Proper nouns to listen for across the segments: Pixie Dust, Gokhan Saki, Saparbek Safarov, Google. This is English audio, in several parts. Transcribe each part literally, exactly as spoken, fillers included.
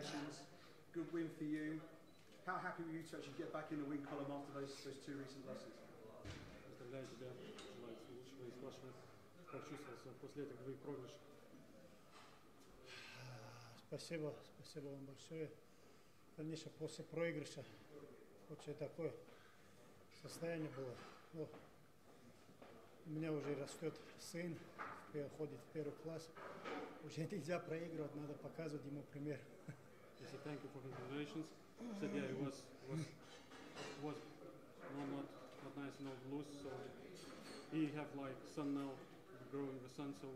congratulations. Good win for you. How happy were you to actually get back in the win column after those, those two recent losses? Поздравляю тебя, желаю лучшего из вашего. Как чувствовался после этих двух проигрышей? Спасибо, спасибо вам большое. Конечно, после проигрыша очень такое состояние было. Но у меня уже растет сын, ходит в первый класс. Уже нельзя проигрывать, надо показывать ему пример. So thank you for congratulations. Said yeah, it was was was no, not not nice, no lose. So he have like son now, growing the son. So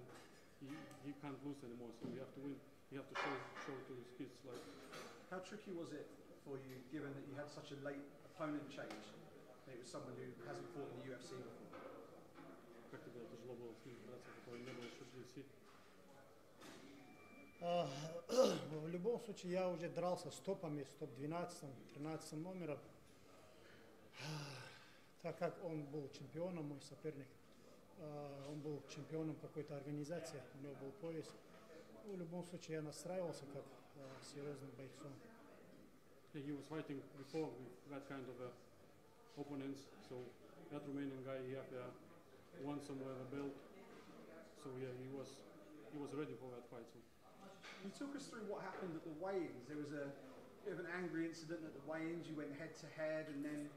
he he can't lose anymore. So you have to win. You have to show show to his kids like. How tricky was it for you, given that you had such a late opponent change? It was someone who hasn't fought in the U F C before. Как тебе было тяжело было с ним драться, который не был еще в ю эф си? В любом случае, я уже дрался с топами, с топ двенадцатым, тринадцатым номером. Так как он был чемпионом, мой соперник, он был чемпионом какой-то организации, у него был пояс. В любом случае, я настраивался как серьезным бойцом. He was fighting before with that kind of opponents, so that Romanian guy, he had won somewhere the belt, so yeah, he was he was ready for that fight. You took us through what happened at the weigh-ins. There was a bit of an angry incident at the weigh-ins. You went head-to-head, and then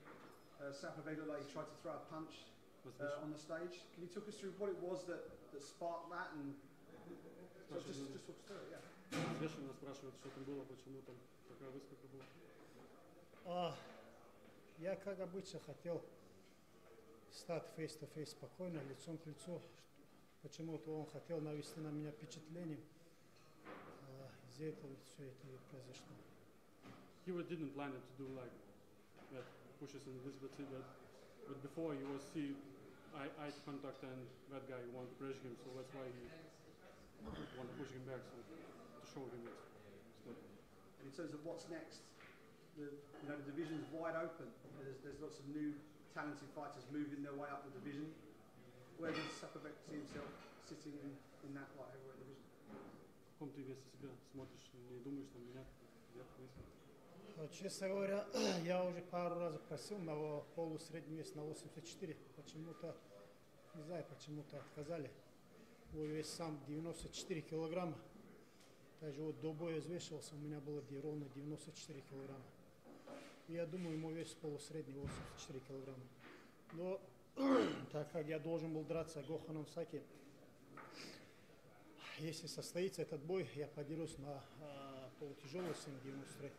uh, Saparbek like, tried to throw a punch uh, on the stage. Can you talk us through what it was that, that sparked that? And so just, just talk us through it, yeah. Известно, спрашивают, что там было, почему там такая выскока была. Я, как обычно, хотел стать face-to-face спокойно, лицом к лицу. Почему-то он хотел навести на меня впечатление. Из-за этого все это и произошло. He didn't plan it to do like that pushes in this, but but before he was see eye contact and that guy wanted to pressure him, so that's why he wanted to push him back, so to show him that. And in terms of what's next, the you know the division's wide open. There's there's lots of new talented fighters moving their way up the division. Where does Saparbek see himself sitting in in that light heavyweight division? В каком ты весе себя смотришь и думаешь на меня? Честно говоря, я уже пару раз просил на полусредний вес на восемьдесят четыре. Почему-то, не знаю, почему-то отказали. Мой вес сам девяносто четыре килограмма. Даже вот до боя взвешивался, у меня было ровно девяносто четыре килограмма. Я думаю, мой вес полусредний восемьдесят четыре килограмма. Но так как я должен был драться Гоханом Саки, если состоится этот бой, я поделюсь на э, полутяжелую семь девяносто три.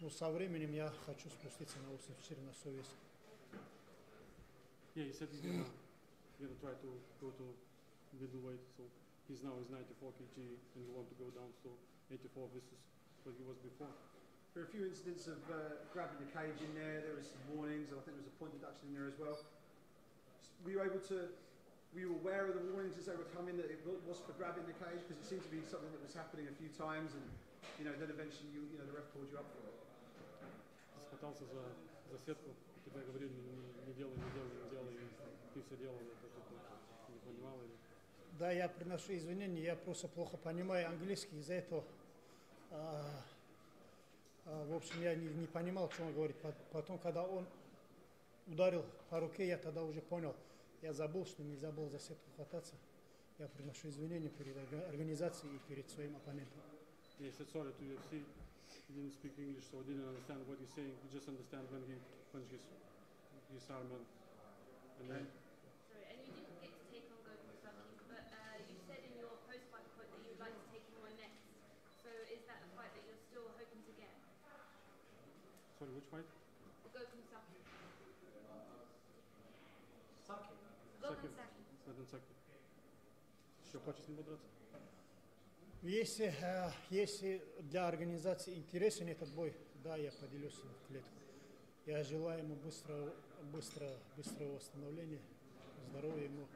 Но со временем я хочу спуститься на восемьдесят четыре на совесть. Yeah, he said he's gonna, gonna try to go to middleweight, so he's now is ninety-four kilograms and he want to go down to eighty-four. This is what he was before. There were a few incidents of uh, grabbing the cage in there. There was some warnings, and I think there was a point deduction in there as well. Were you able to? Were you aware of the warnings as they were coming that it was for grabbing the cage? Because it seemed to be something that was happening a few times, and you know, then eventually, you, you know, the ref called you up for it. Схватался за за сетку, тебе говорили не делай, не делай, не делай, ты все делал, не понимал или? Да, я приношу извинения, я просто плохо понимаю английский, из-за этого, в общем, я не не понимал, что он говорит. Потом, когда он ударил по руке, я тогда уже понял. Я забыл, что нельзя было за сетку хвататься. Я приношу извинения перед организацией и перед своим оппонентом. He said sorry to U F C. He didn't speak English, so didn't understand what he's saying. He just understand when he punched his his arm and. Sorry, and you didn't get to take on Gokhan Saki, but uh, you said in your post-fight quote that you would like to take him on next. So is that the fight that you're still hoping to get? Sorry, which fight? The Gokhan Saki. Saki. Еще хочешь с ним подраться? Если, если для организации интересен этот бой, да, я поделюсь с ним в клетку. Я желаю ему быстрого, быстрого, быстрого восстановления, здоровья ему.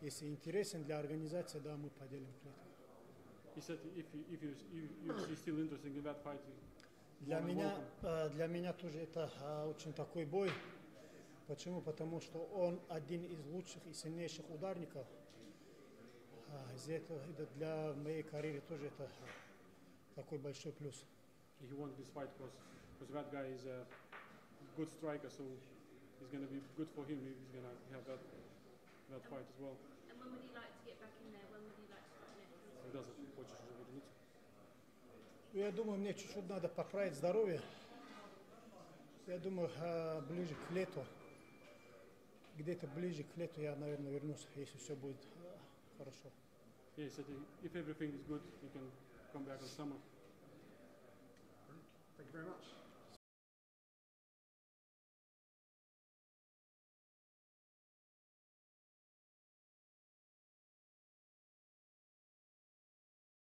Если интересен для организации, да, мы поделим клетку. Для меня, для меня тоже это очень такой бой. Почему? Потому что он один из лучших и сильнейших ударников. Из-за этого для моей карьеры тоже это такой большой плюс. He won this fight because because that guy is a good striker, so it's going to be good for him. He's going to have that that fight as well. And when would he like to get back in there? When would he like to fight next? He doesn't. Хочешь вернуть? Я думаю, мне чуть-чуть надо поправить здоровье. Я думаю, ближе к лету, где-то ближе к лету я, наверное, вернусь, если все будет хорошо. Yes, I think if everything is good, you can come back in summer. Thank you very much.